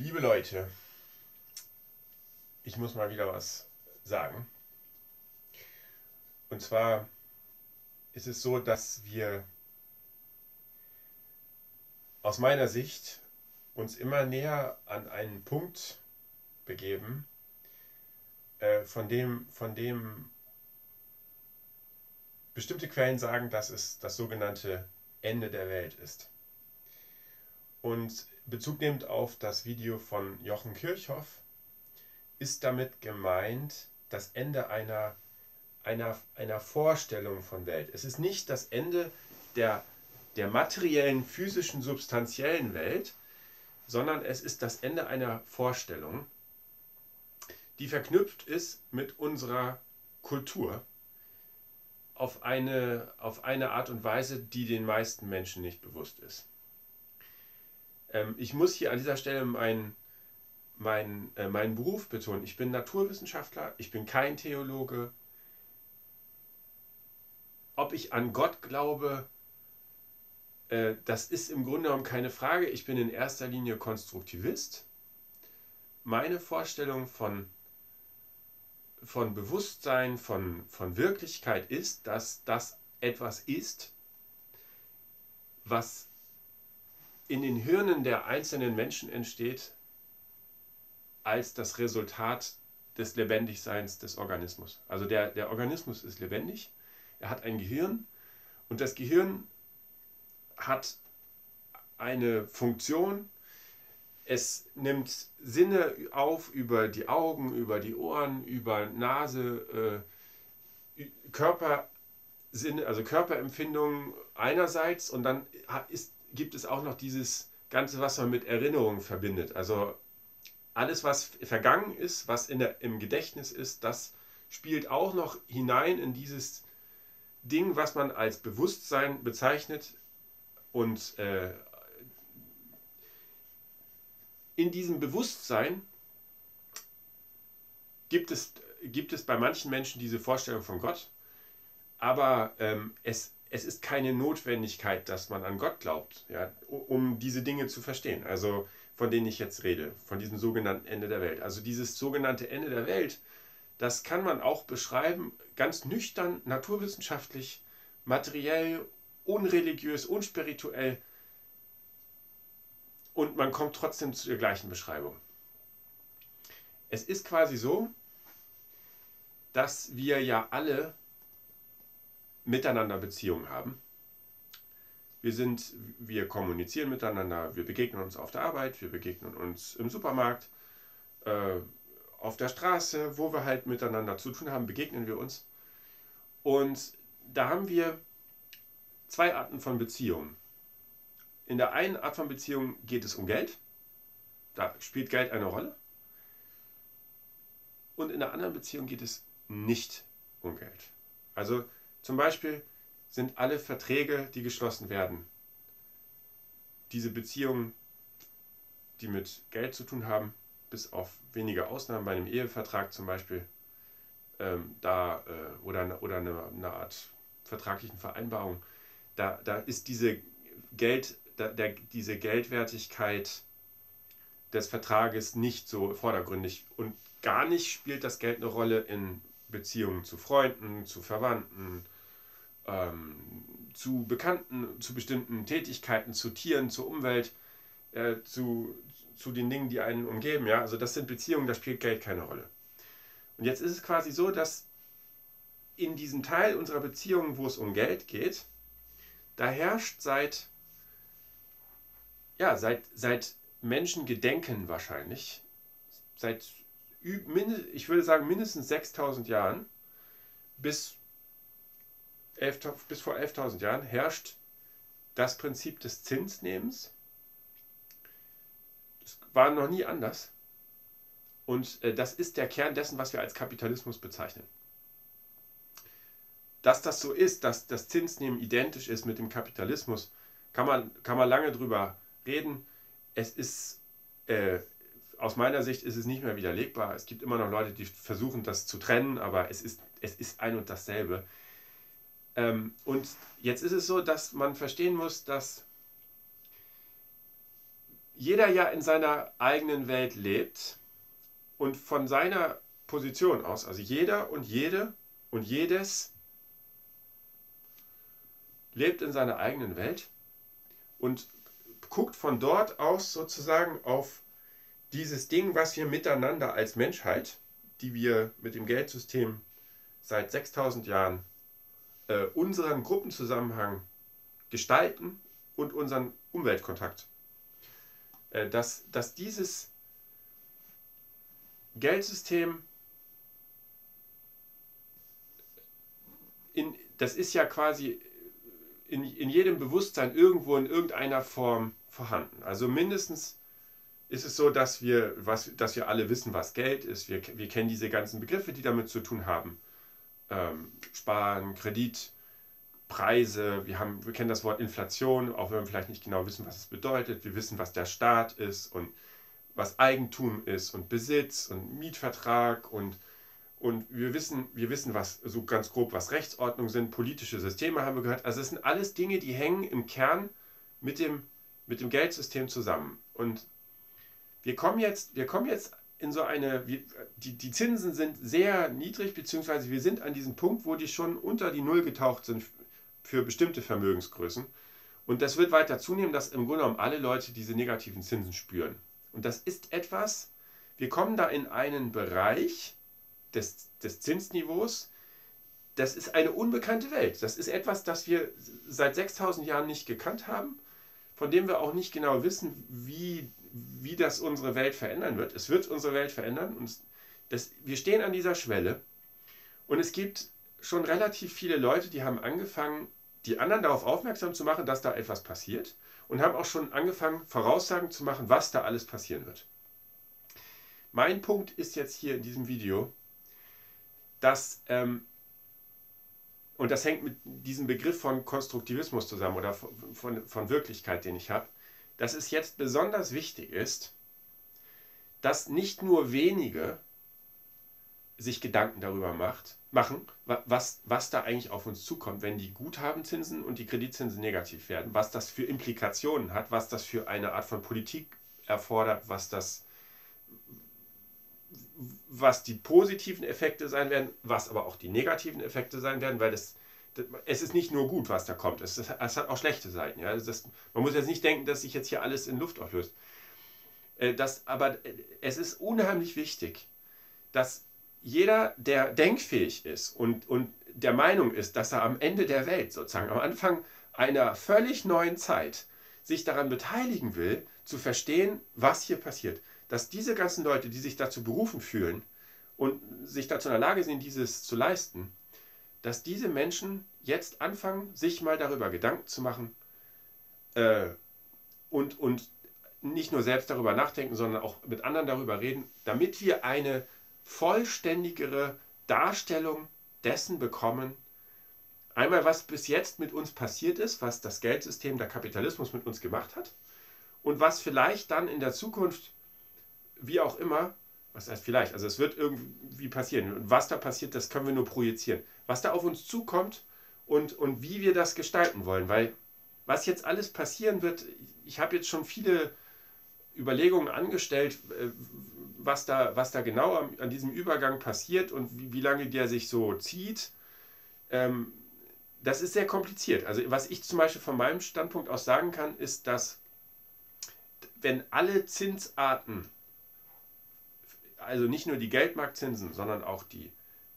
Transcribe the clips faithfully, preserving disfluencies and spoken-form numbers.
Liebe Leute, ich muss mal wieder was sagen. Und zwar ist es so, dass wir aus meiner Sicht uns immer näher an einen Punkt begeben, äh, von dem, von dem bestimmte Quellen sagen, dass es das sogenannte Ende der Welt ist. Und Bezug nehmend auf das Video von Jochen Kirchhoff ist damit gemeint das Ende einer, einer, einer Vorstellung von Welt. Es ist nicht das Ende der, der materiellen, physischen, substanziellen Welt, sondern es ist das Ende einer Vorstellung, die verknüpft ist mit unserer Kultur auf eine, auf eine Art und Weise, die den meisten Menschen nicht bewusst ist. Ich muss hier an dieser Stelle meinen mein, äh, mein Beruf betonen. Ich bin Naturwissenschaftler, ich bin kein Theologe. Ob ich an Gott glaube, äh, das ist im Grunde genommen keine Frage. Ich bin in erster Linie Konstruktivist. Meine Vorstellung von, von Bewusstsein, von, von Wirklichkeit ist, dass das etwas ist, was in den Hirnen der einzelnen Menschen entsteht, als das Resultat des Lebendigseins des Organismus. Also der, der Organismus ist lebendig, er hat ein Gehirn und das Gehirn hat eine Funktion, es nimmt Sinne auf über die Augen, über die Ohren, über Nase, äh, Körpersinne, also Körperempfindungen einerseits und dann ist gibt es auch noch dieses Ganze, was man mit Erinnerungen verbindet. Also alles, was vergangen ist, was in der, im Gedächtnis ist, das spielt auch noch hinein in dieses Ding, was man als Bewusstsein bezeichnet. Und äh, in diesem Bewusstsein gibt es, gibt es bei manchen Menschen diese Vorstellung von Gott, aber ähm, es ist Es ist keine Notwendigkeit, dass man an Gott glaubt, ja, um diese Dinge zu verstehen, also von denen ich jetzt rede, von diesem sogenannten Ende der Welt. Also dieses sogenannte Ende der Welt, das kann man auch beschreiben, ganz nüchtern, naturwissenschaftlich, materiell, unreligiös, unspirituell und man kommt trotzdem zu der gleichen Beschreibung. Es ist quasi so, dass wir ja alle miteinander Beziehungen haben. Wir sind, wir kommunizieren miteinander, wir begegnen uns auf der Arbeit, wir begegnen uns im Supermarkt, äh, auf der Straße, wo wir halt miteinander zu tun haben, begegnen wir uns. Und da haben wir zwei Arten von Beziehungen. In der einen Art von Beziehung geht es um Geld, da spielt Geld eine Rolle. Und in der anderen Beziehung geht es nicht um Geld. Also zum Beispiel sind alle Verträge, die geschlossen werden, diese Beziehungen, die mit Geld zu tun haben, bis auf wenige Ausnahmen, bei einem Ehevertrag zum Beispiel, ähm, da, äh, oder, oder eine, eine Art vertraglichen Vereinbarung, da, da ist diese, Geld, da, der, diese Geldwertigkeit des Vertrages nicht so vordergründig und gar nicht spielt das Geld eine Rolle in Beziehungen zu Freunden, zu Verwandten, Ähm, zu Bekannten, zu bestimmten Tätigkeiten, zu Tieren, zur Umwelt, äh, zu, zu den Dingen, die einen umgeben. Ja? Also das sind Beziehungen, da spielt Geld keine Rolle. Und jetzt ist es quasi so, dass in diesem Teil unserer Beziehungen, wo es um Geld geht, da herrscht seit, ja, seit, seit Menschengedenken wahrscheinlich, seit, ich würde sagen, mindestens sechstausend Jahren bis bis vor elftausend Jahren herrscht das Prinzip des Zinsnehmens. Das war noch nie anders. Und das ist der Kern dessen, was wir als Kapitalismus bezeichnen. Dass das so ist, dass das Zinsnehmen identisch ist mit dem Kapitalismus, kann man, kann man lange drüber reden. Es ist, äh, aus meiner Sicht ist es nicht mehr widerlegbar. Es gibt immer noch Leute, die versuchen, das zu trennen, aber es ist, es ist ein und dasselbe. Und jetzt ist es so, dass man verstehen muss, dass jeder ja in seiner eigenen Welt lebt und von seiner Position aus, also jeder und jede und jedes lebt in seiner eigenen Welt und guckt von dort aus sozusagen auf dieses Ding, was wir miteinander als Menschheit, die wir mit dem Geldsystem seit sechstausend Jahren äh, unseren Gruppenzusammenhang gestalten und unseren Umweltkontakt, äh, dass, dass dieses Geldsystem, in, das ist ja quasi in, in jedem Bewusstsein irgendwo in irgendeiner Form vorhanden. Also mindestens ist es so, dass wir, was, dass wir alle wissen, was Geld ist. Wir, wir kennen diese ganzen Begriffe, die damit zu tun haben. Ähm, Sparen, Kredit, Preise. Wir, haben, wir kennen das Wort Inflation, auch wenn wir vielleicht nicht genau wissen, was es bedeutet. Wir wissen, was der Staat ist und was Eigentum ist und Besitz und Mietvertrag und, und wir wissen, wir wissen was, so ganz grob, was Rechtsordnung sind, politische Systeme haben wir gehört. Also es sind alles Dinge, die hängen im Kern mit dem, mit dem Geldsystem zusammen. Und wir kommen jetzt, wir kommen jetzt in so eine, wir, die, die Zinsen sind sehr niedrig, beziehungsweise wir sind an diesem Punkt, wo die schon unter die Null getaucht sind für bestimmte Vermögensgrößen. Und das wird weiter zunehmen, dass im Grunde genommen alle Leute diese negativen Zinsen spüren. Und das ist etwas, wir kommen da in einen Bereich des, des Zinsniveaus, das ist eine unbekannte Welt. Das ist etwas, das wir seit sechstausend Jahren nicht gekannt haben, von dem wir auch nicht genau wissen, wie, wie das unsere Welt verändern wird. Es wird unsere Welt verändern und das, wir stehen an dieser Schwelle und es gibt schon relativ viele Leute, die haben angefangen, die anderen darauf aufmerksam zu machen, dass da etwas passiert und haben auch schon angefangen, Voraussagen zu machen, was da alles passieren wird. Mein Punkt ist jetzt hier in diesem Video, dass, ähm, und das hängt mit diesem Begriff von Konstruktivismus zusammen oder von, von, von Wirklichkeit, den ich habe, dass es jetzt besonders wichtig ist, dass nicht nur wenige sich Gedanken darüber macht, machen, was, was da eigentlich auf uns zukommt, wenn die Guthabenzinsen und die Kreditzinsen negativ werden, was das für Implikationen hat, was das für eine Art von Politik erfordert, was, das, was die positiven Effekte sein werden, was aber auch die negativen Effekte sein werden, weil das, das, es ist nicht nur gut, was da kommt, es, es hat auch schlechte Seiten. Ja? Also das, man muss jetzt nicht denken, dass sich jetzt hier alles in Luft auflöst. Das, aber es ist unheimlich wichtig, dass jeder, der denkfähig ist und, und der Meinung ist, dass er am Ende der Welt, sozusagen am Anfang einer völlig neuen Zeit, sich daran beteiligen will, zu verstehen, was hier passiert. Dass diese ganzen Leute, die sich dazu berufen fühlen und sich dazu in der Lage sind, dieses zu leisten, dass diese Menschen jetzt anfangen, sich mal darüber Gedanken zu machen äh, und, und nicht nur selbst darüber nachdenken, sondern auch mit anderen darüber reden, damit wir eine vollständigere Darstellung dessen bekommen, einmal was bis jetzt mit uns passiert ist, was das Geldsystem, der Kapitalismus mit uns gemacht hat und was vielleicht dann in der Zukunft, wie auch immer, was heißt vielleicht, also es wird irgendwie passieren und was da passiert, das können wir nur projizieren, was da auf uns zukommt und, und wie wir das gestalten wollen, weil was jetzt alles passieren wird, ich habe jetzt schon viele Überlegungen angestellt, was da, was da genau an, an diesem Übergang passiert und wie, wie lange der sich so zieht, ähm, das ist sehr kompliziert. Also was ich zum Beispiel von meinem Standpunkt aus sagen kann, ist, dass wenn alle Zinsarten, also nicht nur die Geldmarktzinsen, sondern auch die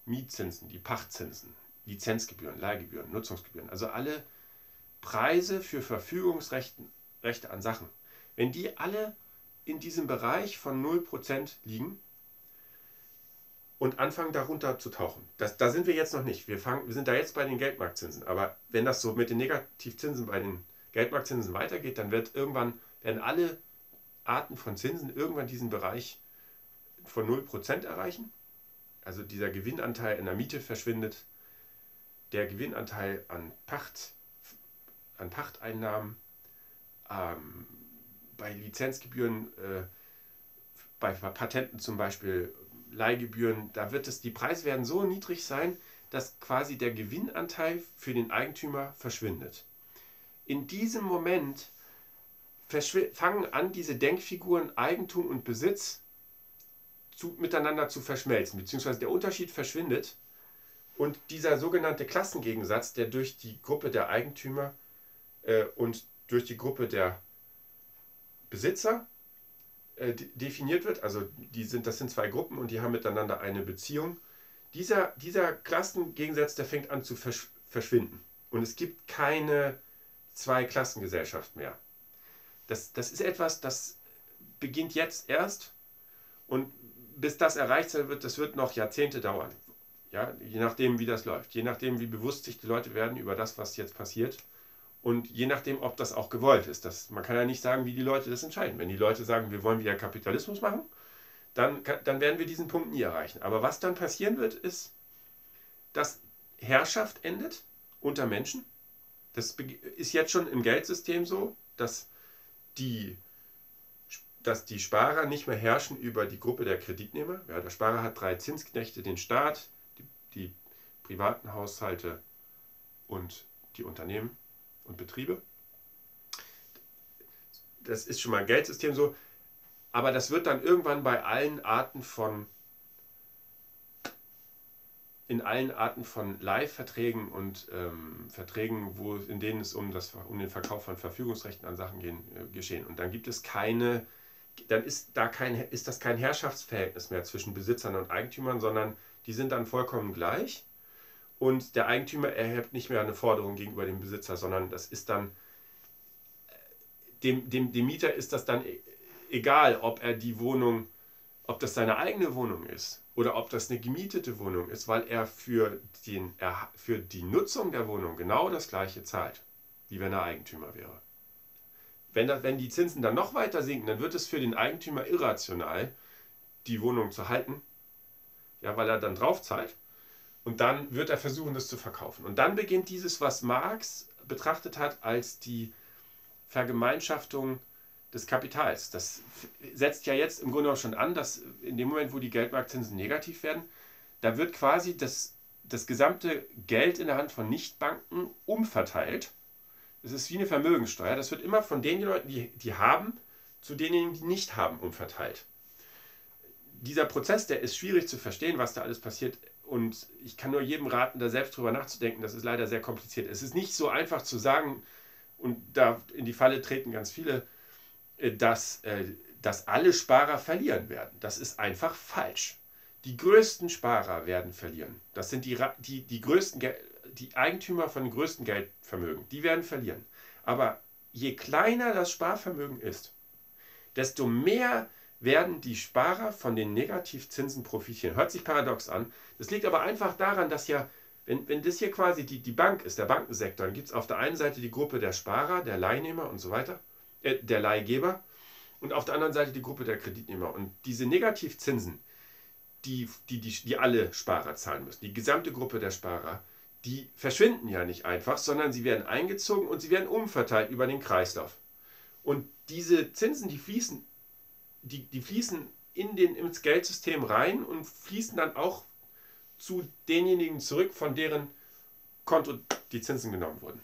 Mietzinsen, die Pachtzinsen, Lizenzgebühren, Leihgebühren, Nutzungsgebühren, also alle Preise für Verfügungsrechte Rechte an Sachen, wenn die alle in diesem Bereich von null Prozent liegen und anfangen darunter zu tauchen. Das, da sind wir jetzt noch nicht. Wir, fangen, wir sind da jetzt bei den Geldmarktzinsen. Aber wenn das so mit den Negativzinsen bei den Geldmarktzinsen weitergeht, dann wird irgendwann, werden alle Arten von Zinsen irgendwann diesen Bereich von null Prozent erreichen. Also dieser Gewinnanteil in der Miete verschwindet. Der Gewinnanteil an Pacht, an Pachteinnahmen, ähm, bei Lizenzgebühren, äh, bei Patenten zum Beispiel, Leihgebühren, da wird es, die Preise werden so niedrig sein, dass quasi der Gewinnanteil für den Eigentümer verschwindet. In diesem Moment fangen an, diese Denkfiguren Eigentum und Besitz zu, miteinander zu verschmelzen, beziehungsweise der Unterschied verschwindet und dieser sogenannte Klassengegensatz, der durch die Gruppe der Eigentümer äh, und durch die Gruppe der Besitzer äh, definiert wird, also die sind, das sind zwei Gruppen und die haben miteinander eine Beziehung, dieser, dieser Klassengegensatz, der fängt an zu versch verschwinden und es gibt keine Zweiklassengesellschaft mehr. Das, das ist etwas, das beginnt jetzt erst und bis das erreicht sein wird, das wird noch Jahrzehnte dauern. Ja, je nachdem, wie das läuft, je nachdem, wie bewusst sich die Leute werden über das, was jetzt passiert und je nachdem, ob das auch gewollt ist. Das, man kann ja nicht sagen, wie die Leute das entscheiden. Wenn die Leute sagen, wir wollen wieder Kapitalismus machen, dann, dann werden wir diesen Punkt nie erreichen. Aber was dann passieren wird, ist, dass Herrschaft endet unter Menschen. Das ist jetzt schon im Geldsystem so, dass Die, dass die Sparer nicht mehr herrschen über die Gruppe der Kreditnehmer. Ja, der Sparer hat drei Zinsknechte, den Staat, die, die privaten Haushalte und die Unternehmen und Betriebe. Das ist schon mal ein Geldsystem so, aber das wird dann irgendwann bei allen Arten von, in allen Arten von Leihverträgen und ähm, Verträgen, wo, in denen es um, das, um den Verkauf von Verfügungsrechten an Sachen gehen, äh, geschehen. Und dann gibt es keine, dann ist, da kein, ist das kein Herrschaftsverhältnis mehr zwischen Besitzern und Eigentümern, sondern die sind dann vollkommen gleich und der Eigentümer erhebt nicht mehr eine Forderung gegenüber dem Besitzer, sondern das ist dann, dem, dem, dem Mieter ist das dann egal, ob er die Wohnung, ob das seine eigene Wohnung ist oder ob das eine gemietete Wohnung ist, weil er für, den, er für die Nutzung der Wohnung genau das gleiche zahlt, wie wenn er Eigentümer wäre. Wenn, das, wenn die Zinsen dann noch weiter sinken, dann wird es für den Eigentümer irrational, die Wohnung zu halten, ja, weil er dann drauf zahlt und dann wird er versuchen, das zu verkaufen. Und dann beginnt dieses, was Marx betrachtet hat als die Vergemeinschaftung des Kapitals. Das setzt ja jetzt im Grunde auch schon an, dass in dem Moment, wo die Geldmarktzinsen negativ werden, da wird quasi das, das gesamte Geld in der Hand von Nichtbanken umverteilt. Das ist wie eine Vermögenssteuer. Das wird immer von den Leuten, die, die haben, zu denen, die nicht haben, umverteilt. Dieser Prozess, der ist schwierig zu verstehen, was da alles passiert. Und ich kann nur jedem raten, da selbst drüber nachzudenken. Das ist leider sehr kompliziert. Es ist nicht so einfach zu sagen, und da in die Falle treten ganz viele, Dass, dass alle Sparer verlieren werden. Das ist einfach falsch. Die größten Sparer werden verlieren. Das sind die, die, die, größten, die Eigentümer von größten Geldvermögen. Die werden verlieren. Aber je kleiner das Sparvermögen ist, desto mehr werden die Sparer von den Negativzinsen profitieren. Hört sich paradox an. Das liegt aber einfach daran, dass ja, wenn, wenn das hier quasi die, die Bank ist, der Bankensektor, dann gibt es auf der einen Seite die Gruppe der Sparer, der Leihnehmer und so weiter, der Leihgeber und auf der anderen Seite die Gruppe der Kreditnehmer. Und diese Negativzinsen, die die, die die alle Sparer zahlen müssen, die gesamte Gruppe der Sparer, die verschwinden ja nicht einfach, sondern sie werden eingezogen und sie werden umverteilt über den Kreislauf. Und diese Zinsen, die fließen, die, die fließen in den, ins Geldsystem rein und fließen dann auch zu denjenigen zurück, von deren Konto die Zinsen genommen wurden.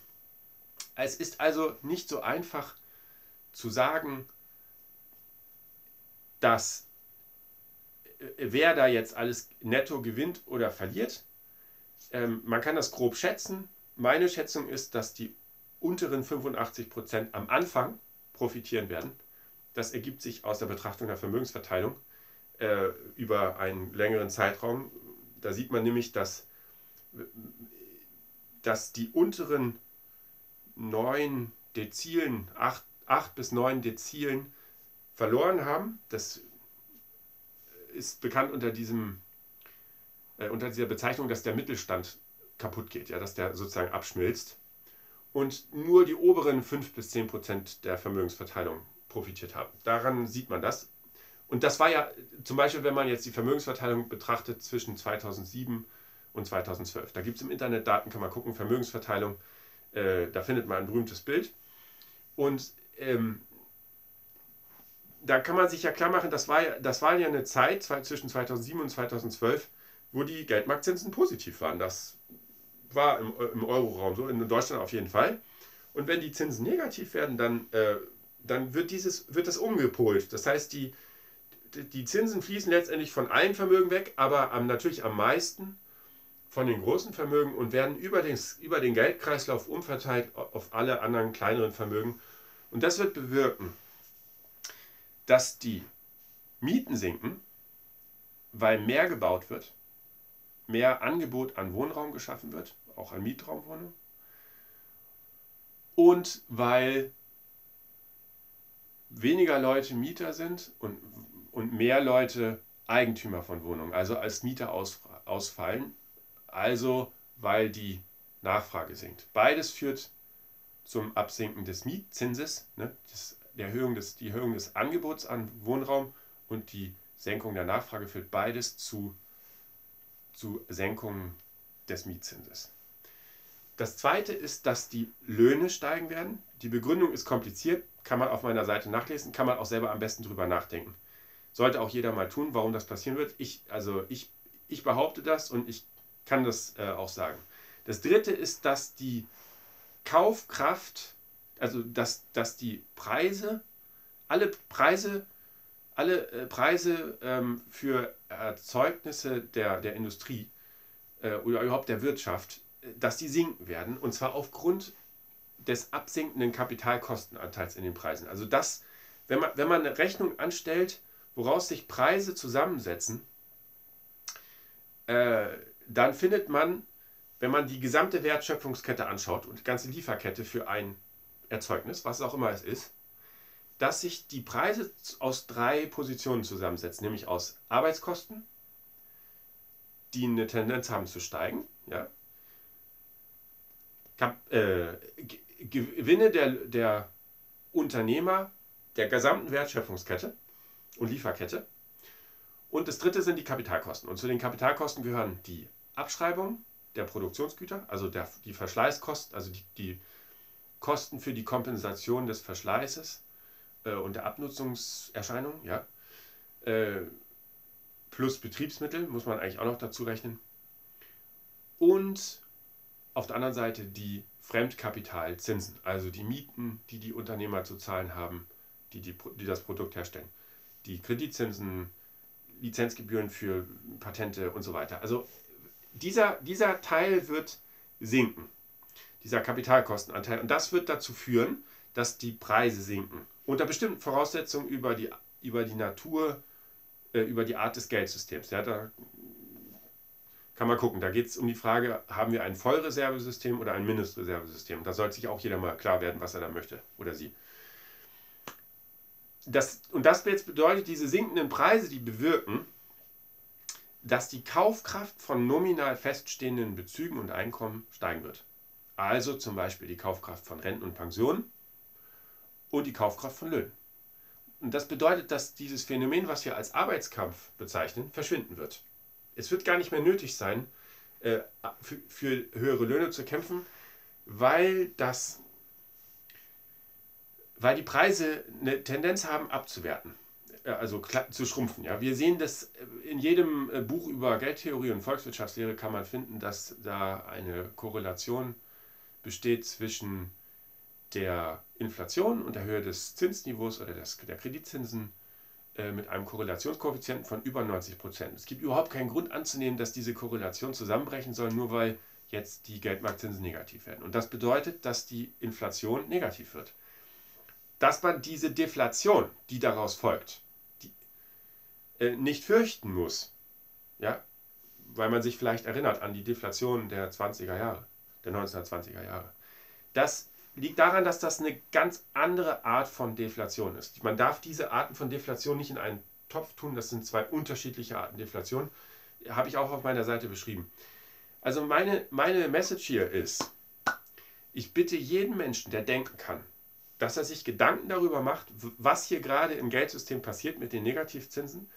Es ist also nicht so einfach zu sagen, dass wer da jetzt alles netto gewinnt oder verliert. Ähm, man kann das grob schätzen. Meine Schätzung ist, dass die unteren fünfundachtzig Prozent am Anfang profitieren werden. Das ergibt sich aus der Betrachtung der Vermögensverteilung äh, über einen längeren Zeitraum. Da sieht man nämlich, dass, dass die unteren neun Dezilen, acht acht bis neun Dezilen verloren haben. Das ist bekannt unter, diesem, äh, unter dieser Bezeichnung, dass der Mittelstand kaputt geht, ja, dass der sozusagen abschmilzt. Und nur die oberen fünf bis zehn Prozent der Vermögensverteilung profitiert haben. Daran sieht man das. Und das war ja zum Beispiel, wenn man jetzt die Vermögensverteilung betrachtet zwischen zweitausendsieben und zweitausendzwölf. Da gibt es im Internet Daten, kann man gucken, Vermögensverteilung, äh, da findet man ein berühmtes Bild. Und Ähm, da kann man sich ja klar machen, das war, das war ja eine Zeit zwischen zweitausendsieben und zweitausendzwölf, wo die Geldmarktzinsen positiv waren. Das war im, im Euroraum so, in Deutschland auf jeden Fall. Und wenn die Zinsen negativ werden, dann äh, dann wird, dieses, wird das umgepolt. Das heißt, die, die Zinsen fließen letztendlich von allen Vermögen weg, aber am, natürlich am meisten von den großen Vermögen und werden über den, über den Geldkreislauf umverteilt auf alle anderen kleineren Vermögen. Und das wird bewirken, dass die Mieten sinken, weil mehr gebaut wird, mehr Angebot an Wohnraum geschaffen wird, auch an Mietraumwohnungen, und weil weniger Leute Mieter sind und, und mehr Leute Eigentümer von Wohnungen, also als Mieter aus, ausfallen, also weil die Nachfrage sinkt. Beides führt zum Absinken des Mietzinses, ne, das, die Erhöhung des, die Erhöhung des Angebots an Wohnraum und die Senkung der Nachfrage führt beides zu, zu Senkungen des Mietzinses. Das zweite ist, dass die Löhne steigen werden. Die Begründung ist kompliziert, kann man auf meiner Seite nachlesen, kann man auch selber am besten drüber nachdenken. Sollte auch jeder mal tun, warum das passieren wird. Ich, also ich, ich behaupte das und ich kann das äh, auch sagen. Das dritte ist, dass die Kaufkraft, also dass, dass die Preise, alle Preise, alle äh, Preise ähm, für Erzeugnisse der, der Industrie äh, oder überhaupt der Wirtschaft, dass die sinken werden, und zwar aufgrund des absinkenden Kapitalkostenanteils in den Preisen. Also das, wenn man, wenn man eine Rechnung anstellt, woraus sich Preise zusammensetzen, äh, dann findet man, wenn man die gesamte Wertschöpfungskette anschaut und die ganze Lieferkette für ein Erzeugnis, was auch immer es ist, dass sich die Preise aus drei Positionen zusammensetzen, nämlich aus Arbeitskosten, die eine Tendenz haben zu steigen, ja, Gewinne der, der Unternehmer der gesamten Wertschöpfungskette und Lieferkette. Und das dritte sind die Kapitalkosten. Und zu den Kapitalkosten gehören die Abschreibung der Produktionsgüter, also der, die Verschleißkosten, also die, die Kosten für die Kompensation des Verschleißes äh, und der Abnutzungserscheinung, ja, äh, plus Betriebsmittel, muss man eigentlich auch noch dazu rechnen. Und auf der anderen Seite die Fremdkapitalzinsen, also die Mieten, die die Unternehmer zu zahlen haben, die, die, die das Produkt herstellen. Die Kreditzinsen, Lizenzgebühren für Patente und so weiter. Also dieser, dieser Teil wird sinken, dieser Kapitalkostenanteil. Und das wird dazu führen, dass die Preise sinken. Unter bestimmten Voraussetzungen über die, über die Natur, äh, über die Art des Geldsystems. Ja, da kann man gucken. Da geht es um die Frage, haben wir ein Vollreservesystem oder ein Mindestreservesystem? Da sollte sich auch jeder mal klar werden, was er da möchte oder sie. Das, und das jetzt bedeutet, diese sinkenden Preise, die bewirken, dass die Kaufkraft von nominal feststehenden Bezügen und Einkommen steigen wird. Also zum Beispiel die Kaufkraft von Renten und Pensionen und die Kaufkraft von Löhnen. Und das bedeutet, dass dieses Phänomen, was wir als Arbeitskampf bezeichnen, verschwinden wird. Es wird gar nicht mehr nötig sein, für höhere Löhne zu kämpfen, weil, das, weil die Preise eine Tendenz haben, abzuwerten, also zu schrumpfen. Ja, wir sehen das in jedem Buch über Geldtheorie und Volkswirtschaftslehre, kann man finden, dass da eine Korrelation besteht zwischen der Inflation und der Höhe des Zinsniveaus oder der Kreditzinsen, mit einem Korrelationskoeffizienten von über neunzig Prozent. Es gibt überhaupt keinen Grund anzunehmen, dass diese Korrelation zusammenbrechen soll, nur weil jetzt die Geldmarktzinsen negativ werden. Und das bedeutet, dass die Inflation negativ wird. Dass man diese Deflation, die daraus folgt, die, äh, nicht fürchten muss, ja? Weil man sich vielleicht erinnert an die Deflation der zwanziger Jahre, der neunzehnhundertzwanziger Jahre. Das liegt daran, dass das eine ganz andere Art von Deflation ist. Man darf diese Arten von Deflation nicht in einen Topf tun. Das sind zwei unterschiedliche Arten Deflation. Habe ich auch auf meiner Seite beschrieben. Also meine, meine Message hier ist, ich bitte jeden Menschen, der denken kann, dass er sich Gedanken darüber macht, was hier gerade im Geldsystem passiert mit den Negativzinsen.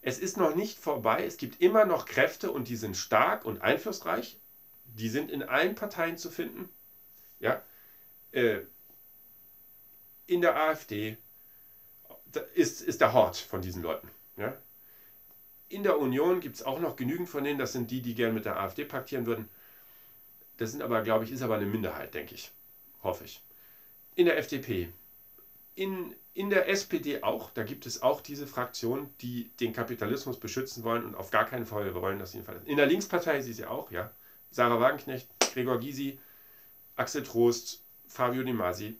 Es ist noch nicht vorbei. Es gibt immer noch Kräfte und die sind stark und einflussreich. Die sind in allen Parteien zu finden. Ja, in der AfD ist, ist der Hort von diesen Leuten. Ja? In der Union gibt es auch noch genügend von denen, das sind die, die gern mit der AfD paktieren würden. Das sind aber, glaube ich, ist aber eine Minderheit, denke ich. Hoffe ich. In der F D P in, in der S P D auch, da gibt es auch diese Fraktionen, die den Kapitalismus beschützen wollen und auf gar keinen Fall wollen, dass sie ihn verlassen. In der Linkspartei sie ist ja auch, ja. Sarah Wagenknecht, Gregor Gysi, Axel Trost, Fabio De Masi,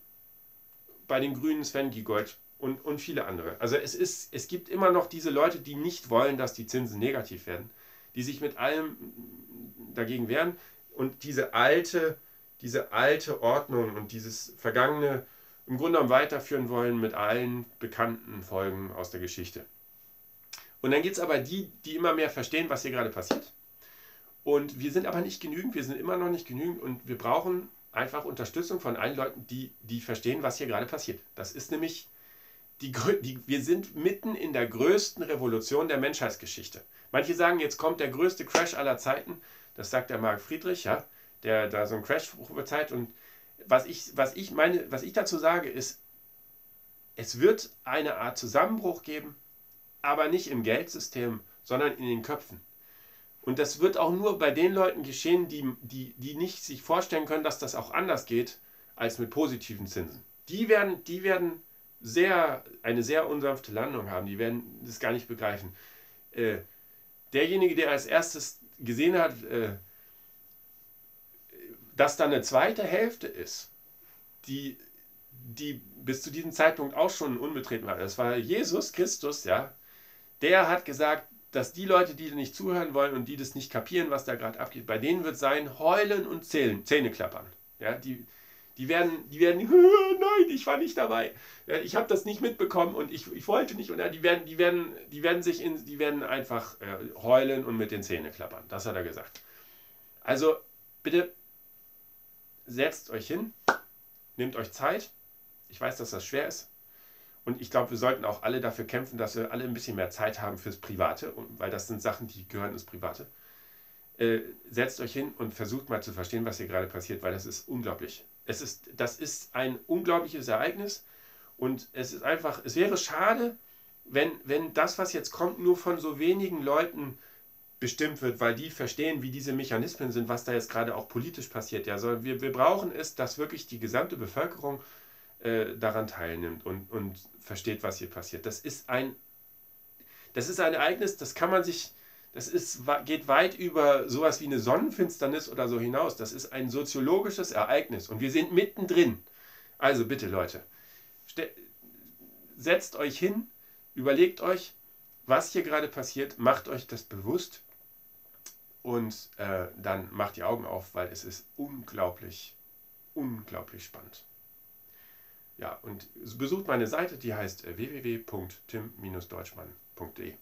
bei den Grünen Sven Giegold und, und viele andere. Also es, ist, es gibt immer noch diese Leute, die nicht wollen, dass die Zinsen negativ werden, die sich mit allem dagegen wehren. Und diese alte, diese alte Ordnung und dieses Vergangene im Grunde genommen weiterführen wollen mit allen bekannten Folgen aus der Geschichte. Und dann gibt es aber die, die immer mehr verstehen, was hier gerade passiert. Und wir sind aber nicht genügend, wir sind immer noch nicht genügend und wir brauchen einfach Unterstützung von allen Leuten, die, die verstehen, was hier gerade passiert. Das ist nämlich, die, die, wir sind mitten in der größten Revolution der Menschheitsgeschichte. Manche sagen, jetzt kommt der größte Crash aller Zeiten. Das sagt der Marc Friedrich, ja, der da so einen Crash prophezeit. Und was ich, was ich meine, was ich dazu sage, ist, es wird eine Art Zusammenbruch geben, aber nicht im Geldsystem, sondern in den Köpfen. Und das wird auch nur bei den Leuten geschehen, die, die, die nicht sich vorstellen können, dass das auch anders geht als mit positiven Zinsen. Die werden, die werden sehr, eine sehr unsanfte Landung haben, die werden das gar nicht begreifen. Äh, derjenige, der als erstes gesehen hat, dass da eine zweite Hälfte ist, die, die bis zu diesem Zeitpunkt auch schon unbetreten war. Das war Jesus Christus, ja. Der hat gesagt, dass die Leute, die nicht zuhören wollen und die das nicht kapieren, was da gerade abgeht, bei denen wird sein heulen und zählen, Zähne klappern. Ja, die, die werden, die werden, nein, ich war nicht dabei, ja, ich habe das nicht mitbekommen und ich, ich wollte nicht. Und ja, die werden, die werden, die werden sich in, die werden einfach äh, heulen und mit den Zähnen klappern. Das hat er gesagt. Also bitte setzt euch hin, nehmt euch Zeit. Ich weiß, dass das schwer ist. Und ich glaube, wir sollten auch alle dafür kämpfen, dass wir alle ein bisschen mehr Zeit haben fürs Private, weil das sind Sachen, die gehören ins Private. Äh, setzt euch hin und versucht mal zu verstehen, was hier gerade passiert, weil das ist unglaublich. Es ist, das ist ein unglaubliches Ereignis und es ist einfach, es wäre schade, wenn, wenn das, was jetzt kommt, nur von so wenigen Leuten bestimmt wird, weil die verstehen, wie diese Mechanismen sind, was da jetzt gerade auch politisch passiert. Ja, sondern wir, wir brauchen es, dass wirklich die gesamte Bevölkerung äh, daran teilnimmt und, und versteht, was hier passiert. Das ist ein, das ist ein Ereignis, das kann man sich... Das ist, geht weit über sowas wie eine Sonnenfinsternis oder so hinaus. Das ist ein soziologisches Ereignis und wir sind mittendrin. Also bitte Leute, setzt euch hin, überlegt euch, was hier gerade passiert, macht euch das bewusst und äh, dann macht die Augen auf, weil es ist unglaublich, unglaublich spannend. Ja, und besucht meine Seite, die heißt w w w punkt tim dash deutschmann punkt de.